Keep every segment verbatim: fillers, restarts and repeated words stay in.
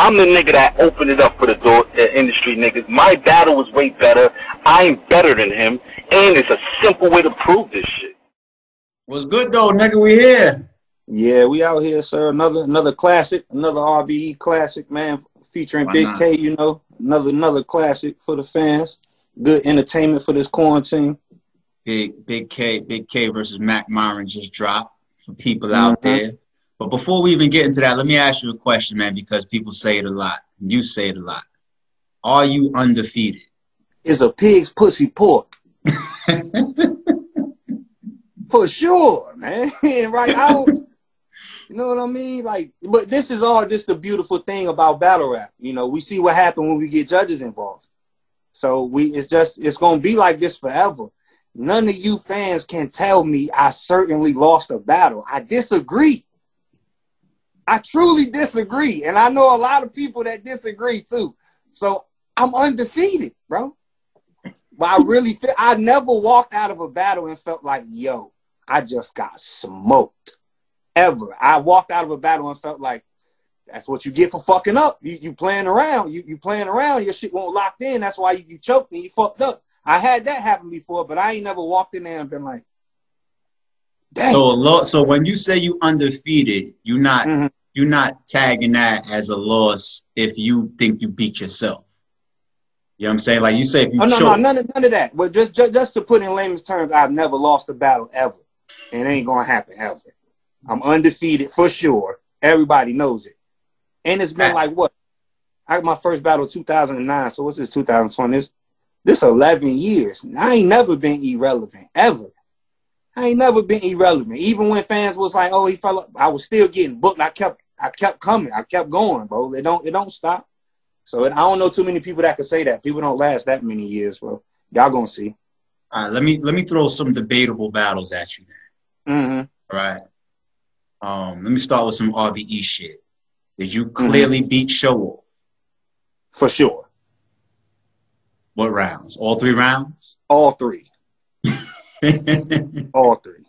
I'm the nigga that opened it up for the door, the industry niggas. My battle was way better. I am better than him. And it's a simple way to prove this shit. What's good, though, nigga? We here. Yeah, we out here, sir. Another another classic, another R B E classic, man, featuring Why Big not? K, you know. Another another classic for the fans. Good entertainment for this quarantine. Big Big K, Big K versus Mackk Myron just dropped for people mm-hmm. out there. But before we even get into that, let me ask you a question, man, because people say it a lot. You say it a lot. Are you undefeated? Is a pig's pussy pork? For sure, man. Right out. You know what I mean? Like, but this is all just the beautiful thing about battle rap. You know, we see what happens when we get judges involved. So we, it's just, it's going to be like this forever. None of you fans can tell me I certainly lost a battle. I disagree. I truly disagree, and I know a lot of people that disagree too. So I'm undefeated, bro. But I really feel I never walked out of a battle and felt like, yo, I just got smoked. Ever. I walked out of a battle and felt like that's what you get for fucking up. You you playing around. You you playing around. Your shit won't locked in. That's why you, you choked and you fucked up. I had that happen before, but I ain't never walked in there and been like, damn. So, so when you say you undefeated, you're not mm-hmm. You're not tagging that as a loss if you think you beat yourself. You know what I'm saying? Like you say, if you oh, no, choke, no, none of, none of that. But just, just, just to put in layman's terms, I've never lost a battle ever. And it ain't going to happen ever. I'm undefeated for sure. Everybody knows it. And it's been like what? I got my first battle in two thousand nine. So what's this, two thousand twenty? This, this eleven years. I ain't never been irrelevant, ever. I ain't never been irrelevant. Even when fans was like, "Oh, he fell up," I was still getting booked. I kept, I kept coming. I kept going, bro. It don't, it don't stop. So it, I don't know too many people that could say that. People don't last that many years, bro. Y'all gonna see. All right, let me let me throw some debatable battles at you, man. Mm-hmm. All right. Um, let me start with some R B E shit. Did you clearly mm-hmm. beat Show Wolf? For sure. What rounds? All three rounds? All three. All three.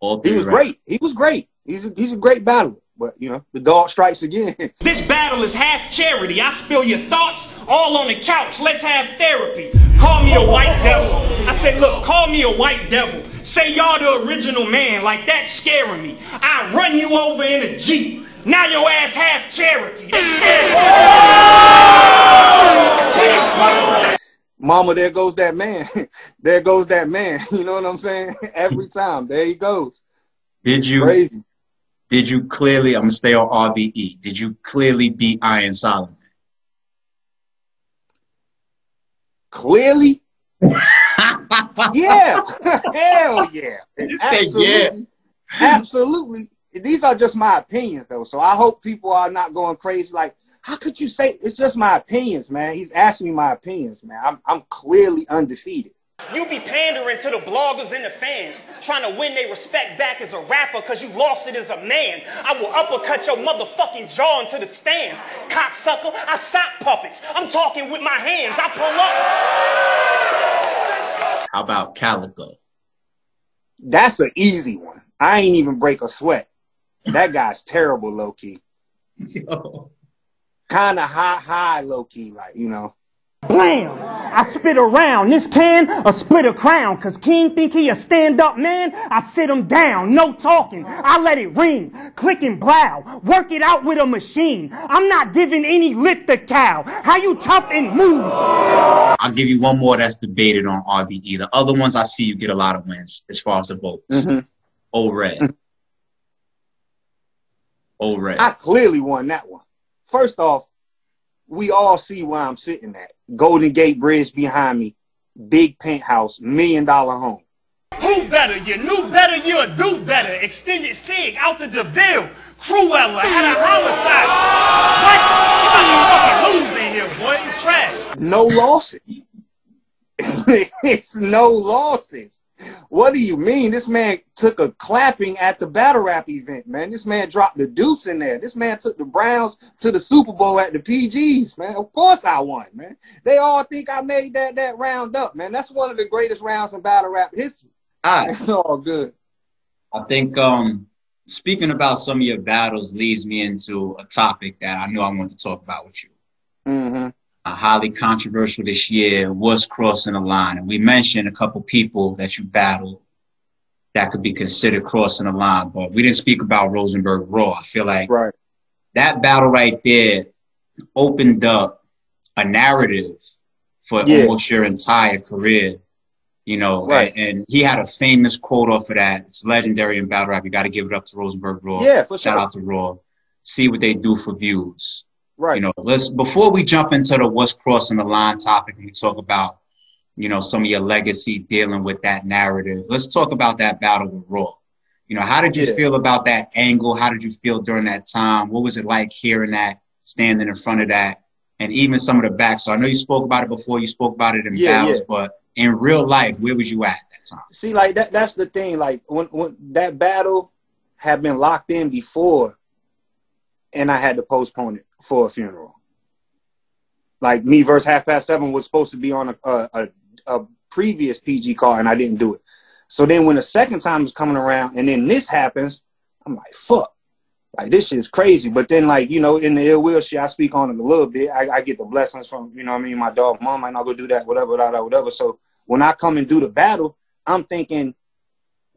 All three. He was rounds. great. He was great. He's a, he's a great battler. But, you know, the dog strikes again. This battle is half charity. I spill your thoughts all on the couch. Let's have therapy. Call me a white devil. I say, look, call me a white devil. Say y'all the original man. Like, that's scaring me. I run you over in a Jeep. Now your ass half Cherokee. That's Mama, there goes that man. There goes that man. You know what I'm saying? Every time. There he goes. Did you... Crazy. Did you clearly, I'm going to stay on R B E, did you clearly beat Iron Solomon? Clearly? Yeah. Hell yeah. You said yeah. Absolutely. These are just my opinions, though, so I hope people are not going crazy. Like, how could you say, it's just my opinions, man. He's asking me my opinions, man. I'm, I'm clearly undefeated. You be pandering to the bloggers and the fans, trying to win their respect back as a rapper because you lost it as a man. I will uppercut your motherfucking jaw into the stands. Cocksucker, I sock puppets. I'm talking with my hands. I pull up. How about Calico? That's an easy one. I ain't even break a sweat. That guy's terrible, low-key. Yo. Kind of high, high, low-key, like, you know. Blam! I spit around. This can or split a crown. Cause King think he a stand-up man. I sit him down. No talking. I let it ring. Click and blow. Work it out with a machine. I'm not giving any lip to cow. How you tough and move? I'll give you one more that's debated on R B E. The other ones I see you get a lot of wins as far as the votes. Mm-hmm. O-red. O-red. I clearly won that one. First off, we all see where I'm sitting at. Golden Gate Bridge behind me. Big penthouse. Million dollar home. Who better? You knew better. You do better. Extended Sig out the DeVille. Cruella had a homicide. What? You about to fucking lose in here, boy. You trash. No losses. It's no losses. What do you mean? This man took a clapping at the battle rap event, man. This man dropped the deuce in there. This man took the Browns to the Super Bowl at the P Gs, man. Of course I won, man. They all think I made that that round up, man. That's one of the greatest rounds in battle rap history. All right. It's all good. I think um speaking about some of your battles leads me into a topic that I know I want to talk about with you. Mm-hmm. Uh, highly controversial this year was crossing the line. And we mentioned a couple people that you battled that could be considered crossing the line, but we didn't speak about Rosenberg Raw. I feel like right. that battle right there opened up a narrative for yeah. almost your entire career, you know, right. and, and he had a famous quote off of that. It's legendary in battle rap. You got to give it up to Rosenberg Raw. Yeah, for sure. Shout out to Raw. See what they do for views. Right. You know, let's, before we jump into the what's crossing the line topic and we talk about, you know, some of your legacy dealing with that narrative, let's talk about that battle with Raw. You know, how did you yeah. feel about that angle? How did you feel during that time? What was it like hearing that, standing in front of that, and even some of the back? So I know you spoke about it before, you spoke about it in yeah, battles, yeah. but in real life, where was you at that time? See, like, that, that's the thing. Like, when, when that battle had been locked in before, and I had to postpone it for a funeral. Like, me versus Half Past Seven was supposed to be on a, a, a a previous P G call, and I didn't do it. So then when the second time was coming around and then this happens, I'm like, fuck, like, this shit is crazy. But then, like, you know, in the Ill Will shit, I speak on it a little bit. I, I get the blessings from, you know what I mean, my dog mom, and I'll go do that, whatever, whatever, whatever. So when I come and do the battle, I'm thinking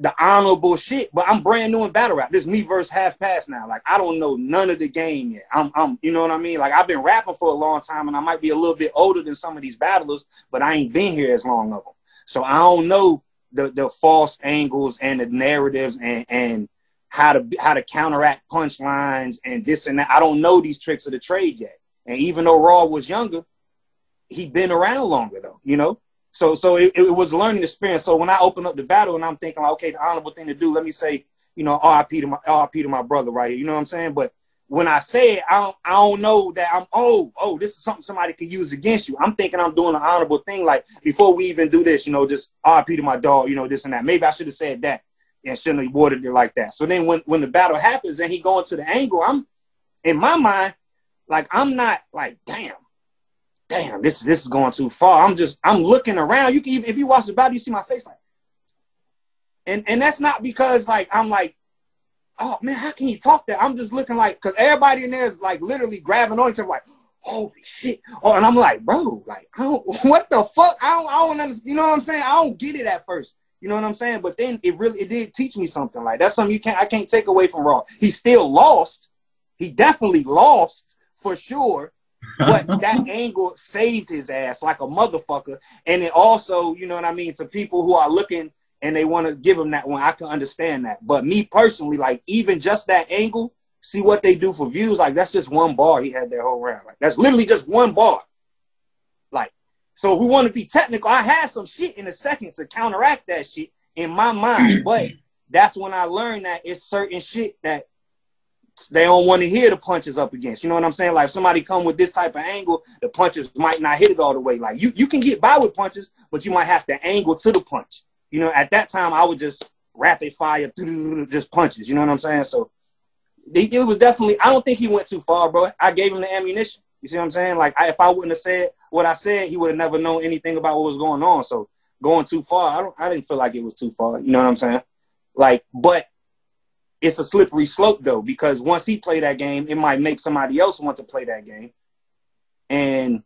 the honorable shit, but I'm brand new in battle rap. This is me versus Half Past now. Like, I don't know none of the game yet. I'm, I'm, you know what I mean? Like, I've been rapping for a long time, and I might be a little bit older than some of these battlers, but I ain't been here as long of them. So I don't know the, the false angles and the narratives and, and how to, how to counteract punchlines and this and that. I don't know these tricks of the trade yet. And even though Raw was younger, he'd been around longer though, you know? So, so it, it was a learning experience. So when I open up the battle and I'm thinking, like, okay, the honorable thing to do, let me say, you know, R I P to my, R I P to my brother right here. You know what I'm saying? But when I say it, I don't, I don't know that I'm, oh, oh, this is something somebody could use against you. I'm thinking I'm doing an honorable thing. Like, before we even do this, you know, just R I P to my dog, you know, this and that. Maybe I should have said that and shouldn't have worded it like that. So then when, when the battle happens and he going to the angle, I'm, in my mind, like, I'm not like, damn. Damn, this this is going too far. I'm just I'm looking around. You can even, if you watch the battle, you see my face like, and and that's not because like I'm like, oh man, how can he talk that? I'm just looking like, because everybody in there is like literally grabbing on each other like, holy shit. Oh, and I'm like, bro, like I don't, what the fuck? I don't I don't understand. You know what I'm saying? I don't get it at first. You know what I'm saying? But then it really it did teach me something. Like, that's something you can't I can't take away from Raw. He still lost. He definitely lost for sure. But that angle saved his ass like a motherfucker. And it also, you know what I mean, to people who are looking and they want to give him that one, I can understand that. But me personally, like, even just that angle, see what they do for views, like, that's just one bar he had that whole round. Like, that's literally just one bar. Like, so if we want to be technical, I had some shit in a second to counteract that shit in my mind. But that's when I learned that it's certain shit that they don't want to hear the punches up against. You know what I'm saying? Like, if somebody come with this type of angle, the punches might not hit it all the way. Like, you, you can get by with punches, but you might have to angle to the punch. You know, at that time, I would just rapid fire, just punches. You know what I'm saying? So, it was definitely, I don't think he went too far, bro. I gave him the ammunition. You see what I'm saying? Like, I, if I wouldn't have said what I said, he would have never known anything about what was going on. So, going too far, I, don't, I didn't feel like it was too far. You know what I'm saying? Like, but it's a slippery slope, though, because once he play that game, it might make somebody else want to play that game. And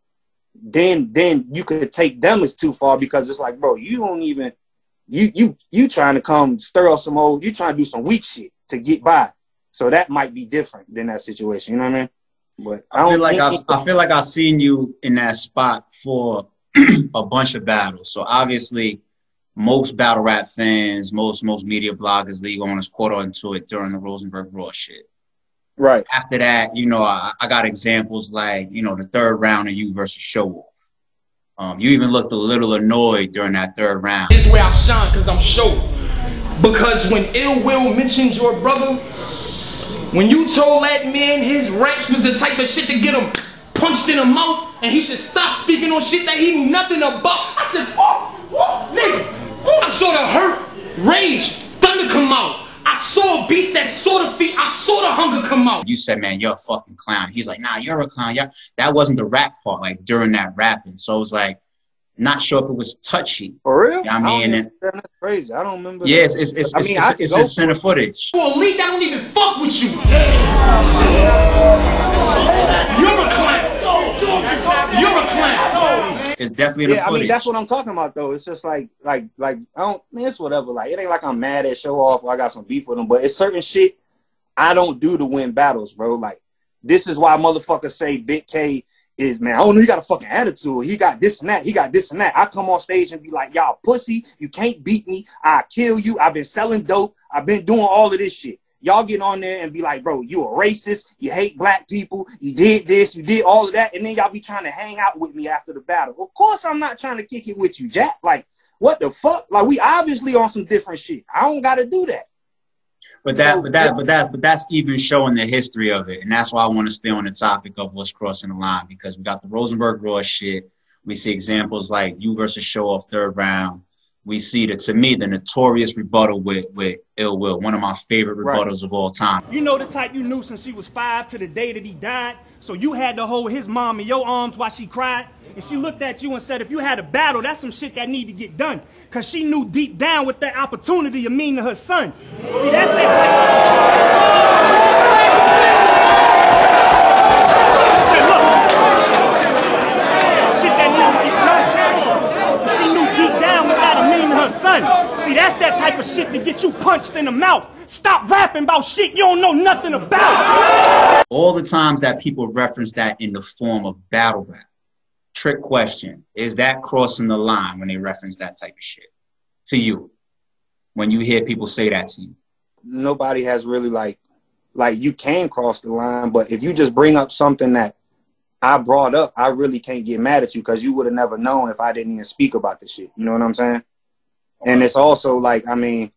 then then you could take them as too far, because it's like, bro, you don't even you you you trying to come stir up some old, you trying to do some weak shit to get by. So that might be different than that situation. You know what I mean? But I, don't I feel like I've, I feel like I've seen you in that spot for a bunch of battles. So obviously, most battle rap fans, most most media bloggers, league owners caught on to it during the Rosenberg Raw shit. Right. After that, you know, I, I got examples like, you know, the third round of you versus Show Wolf. Um, you even looked a little annoyed during that third round. It's where I shine, because I'm Show. Because when Ill Will mentioned your brother, when you told that man his raps was the type of shit to get him punched in the mouth and he should stop speaking on shit that he knew nothing about, I said, oh, oh, nigga. I saw the hurt, rage, thunder come out. I saw a beast that saw the feet. I saw the hunger come out. You said, man, you're a fucking clown. He's like, nah, you're a clown. Yeah, that wasn't the rap part, like, during that rapping. So it was like, Not sure if it was touchy. For real? You know what I mean? I don't, that's crazy. I don't remember. Yes, yeah, it's it's I it's, mean, it's, it's, it's center it. footage. You elite that don't even fuck with you. You're a clown. You're a clown. It's definitely the yeah, footage. I mean, that's what I'm talking about though. It's just like like like I don't man, it's whatever. Like it ain't like I'm mad at Show Off or I got some beef with him, but it's certain shit I don't do to win battles, bro. Like this is why motherfuckers say Big K is, man, I don't know, he got a fucking attitude. He got this and that. He got this and that. I come on stage and be like, y'all pussy. You can't beat me. I kill you. I've been selling dope. I've been doing all of this shit. Y'all get on there and be like, bro, you a racist. You hate black people. You did this. You did all of that. And then y'all be trying to hang out with me after the battle. Of course I'm not trying to kick it with you, Jack. Like, what the fuck? Like, we obviously on some different shit. I don't got to do that. But that, but that, but that, but that's even showing the history of it, and that's why I want to stay on the topic of what's crossing the line, because we got the Rosenberg Raw shit. We see examples like you versus Show Off third round. We see the to me the notorious rebuttal with with Ill Will, one of my favorite rebuttals right. of all time. You know the type you knew since she was five to the day that he died, so you had to hold his mom in your arms while she cried, and she looked at you and said, "If you had a battle, that's some shit that need to get done," because she knew deep down what that opportunity you mean to her son. See, that's that type. Son, see, that's that type of shit to get you punched in the mouth. Stop rapping about shit you don't know nothing about. All the times that people reference that in the form of battle rap. Trick question. Is that crossing the line when they reference that type of shit to you? When you hear people say that to you? Nobody has really like, like you can cross the line, but if you just bring up something that I brought up, I really can't get mad at you because you would have never known if I didn't even speak about this shit. You know what I'm saying? And it's also like, I mean,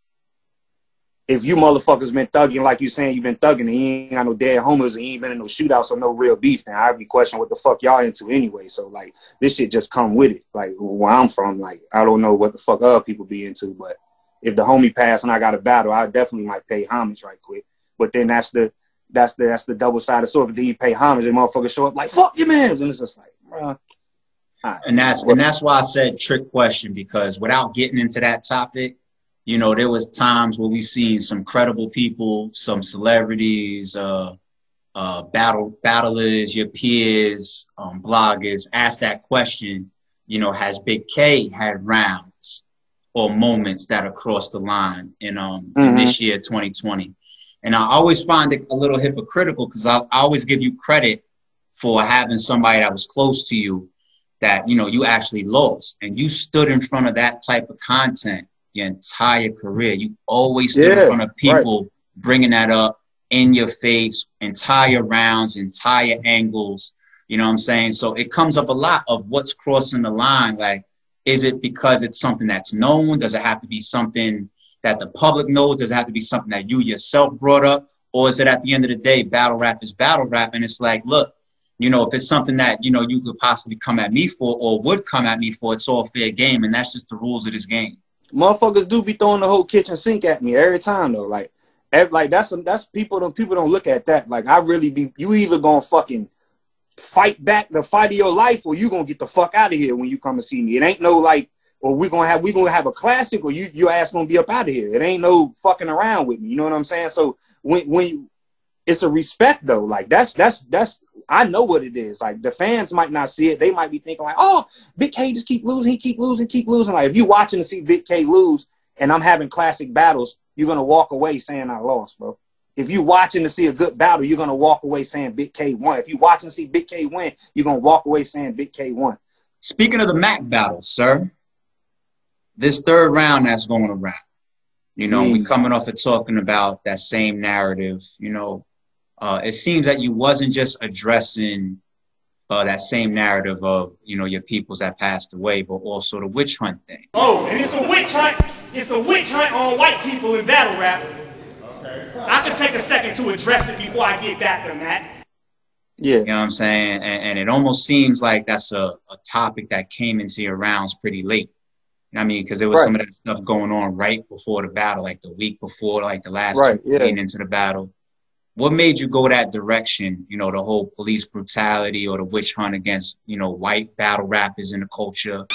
if you motherfuckers been thugging like you saying you've been thugging and you ain't got no dead homies and you ain't been in no shootouts or no real beef, then I'd be questioning what the fuck y'all into anyway. So, like, this shit just come with it. Like, where I'm from, like, I don't know what the fuck other people be into, but if the homie passed and I got a battle, I definitely might pay homage right quick. But then that's the that's the, that's the double-sided sword. But then you pay homage and motherfuckers show up like, fuck your man. And it's just like, bruh. And that's and that's why I said trick question, because without getting into that topic, you know, there was times where we seen some credible people, some celebrities, uh, uh, battle battlers, your peers, um, bloggers ask that question. You know, has Big K had rounds or moments that are crossed the line in um mm-hmm. in this year twenty twenty? And I always find it a little hypocritical because I, I always give you credit for having somebody that was close to you that, you know, you actually lost and you stood in front of that type of content your entire career. You always stood yeah, in front of people right. bringing that up in your face, entire rounds, entire angles. You know what I'm saying? So it comes up a lot of what's crossing the line. Like, is it because it's something that's known? Does it have to be something that the public knows? Does it have to be something that you yourself brought up? Or is it at the end of the day, battle rap is battle rap? And it's like, look, you know, if it's something that, you know, you could possibly come at me for or would come at me for, it's all fair game. And that's just the rules of this game. Motherfuckers do be throwing the whole kitchen sink at me every time, though. Like, every, like that's that's people don't, people don't look at that. Like, I really be, you either going to fucking fight back the fight of your life or you going to get the fuck out of here when you come and see me. It ain't no, like, or we're going to have, we gonna have a classic or you, your ass going to be up out of here. It ain't no fucking around with me. You know what I'm saying? So when, when you, it's a respect, though. Like, that's, that's, that's, I know what it is. Like, the fans might not see it. They might be thinking like, oh, Big K just keep losing. He keep losing, keep losing. Like, if you're watching to see Big K lose and I'm having classic battles, you're going to walk away saying I lost, bro. If you're watching to see a good battle, you're going to walk away saying Big K won. If you're watching to see Big K win, you're going to walk away saying Big K won. Speaking of the Mackk battle, sir, this third round that's going around, you know, mm. we coming off of talking about that same narrative, you know, Uh, it seems that you wasn't just addressing uh, that same narrative of, you know, your peoples that passed away, but also the witch hunt thing. Oh, and it's a witch hunt. It's a witch hunt on white people in battle rap. Okay. I can take a second to address it before I get back on that. Yeah. You know what I'm saying? And, and it almost seems like that's a, a topic that came into your rounds pretty late. I mean, because there was right. some of that stuff going on right before the battle, like the week before, like the last right. two yeah. into the battle. What made you go that direction, you know, the whole police brutality or the witch hunt against, you know, white battle rappers in the culture?